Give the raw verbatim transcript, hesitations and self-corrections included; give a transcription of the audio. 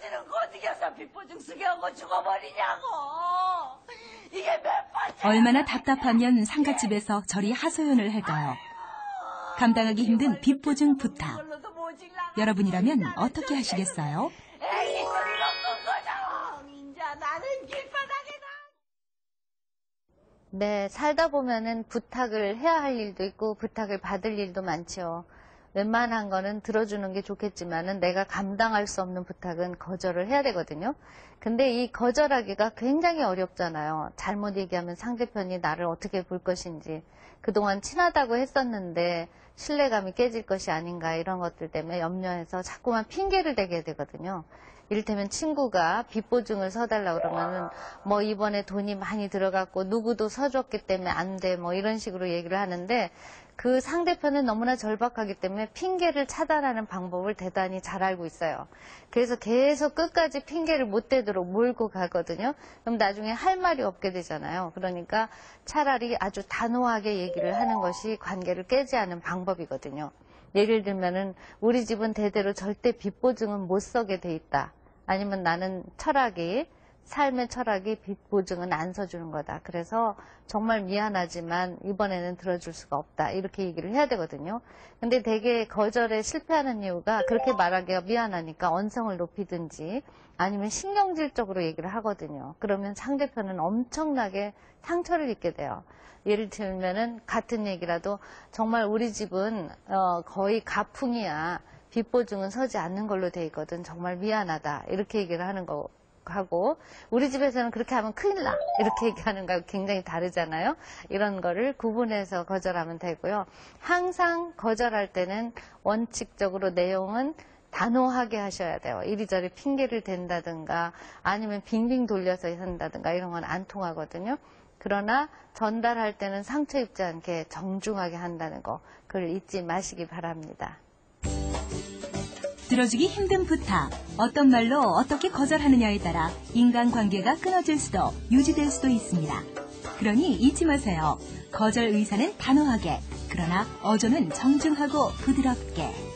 떨어지는 거 어떻게 해서 비포증 쓰게 하고 죽어버리냐고. 이게 몇 번째. 얼마나 답답하면 상갓집에서 저리 하소연을 할까요? 감당하기 힘든 비포증 부탁. 여러분이라면 어떻게 하시겠어요? 에이, 네, 살다 보면은 부탁을 해야 할 일도 있고 부탁을 받을 일도 많죠. 웬만한 거는 들어주는 게 좋겠지만은 내가 감당할 수 없는 부탁은 거절을 해야 되거든요. 근데 이 거절하기가 굉장히 어렵잖아요. 잘못 얘기하면 상대편이 나를 어떻게 볼 것인지, 그동안 친하다고 했었는데 신뢰감이 깨질 것이 아닌가, 이런 것들 때문에 염려해서 자꾸만 핑계를 대게 되거든요. 이를테면 친구가 빚보증을 서달라고 그러면은 뭐 이번에 돈이 많이 들어갔고 누구도 서줬기 때문에 안 돼, 뭐 이런 식으로 얘기를 하는데, 그 상대편은 너무나 절박하기 때문에 핑계를 차단하는 방법을 대단히 잘 알고 있어요. 그래서 계속 끝까지 핑계를 못 대도록 몰고 가거든요. 그럼 나중에 할 말이 없게 되잖아요. 그러니까 차라리 아주 단호하게 얘기를 하는 것이 관계를 깨지 않은 방법이거든요. 예를 들면은 우리 집은 대대로 절대 빚보증은 못 서게 돼 있다. 아니면 나는 철학이, 삶의 철학이 빚보증은 안 서주는 거다. 그래서 정말 미안하지만 이번에는 들어줄 수가 없다. 이렇게 얘기를 해야 되거든요. 근데 되게 거절에 실패하는 이유가 그렇게 말하기가 미안하니까 언성을 높이든지 아니면 신경질적으로 얘기를 하거든요. 그러면 상대편은 엄청나게 상처를 입게 돼요. 예를 들면은 같은 얘기라도 정말 우리 집은 어 거의 가풍이야. 빚보증은 서지 않는 걸로 돼 있거든. 정말 미안하다. 이렇게 얘기를 하는 거. 하고 우리 집에서는 그렇게 하면 큰일 나, 이렇게 얘기하는 거하고 굉장히 다르잖아요. 이런 거를 구분해서 거절하면 되고요. 항상 거절할 때는 원칙적으로 내용은 단호하게 하셔야 돼요. 이리저리 핑계를 댄다든가 아니면 빙빙 돌려서 한다든가 이런 건 안 통하거든요. 그러나 전달할 때는 상처 입지 않게 정중하게 한다는 거, 그걸 잊지 마시기 바랍니다. 들어주기 힘든 부탁, 어떤 말로 어떻게 거절하느냐에 따라 인간관계가 끊어질 수도 유지될 수도 있습니다. 그러니 잊지 마세요. 거절 의사는 단호하게, 그러나 어조는 정중하고 부드럽게.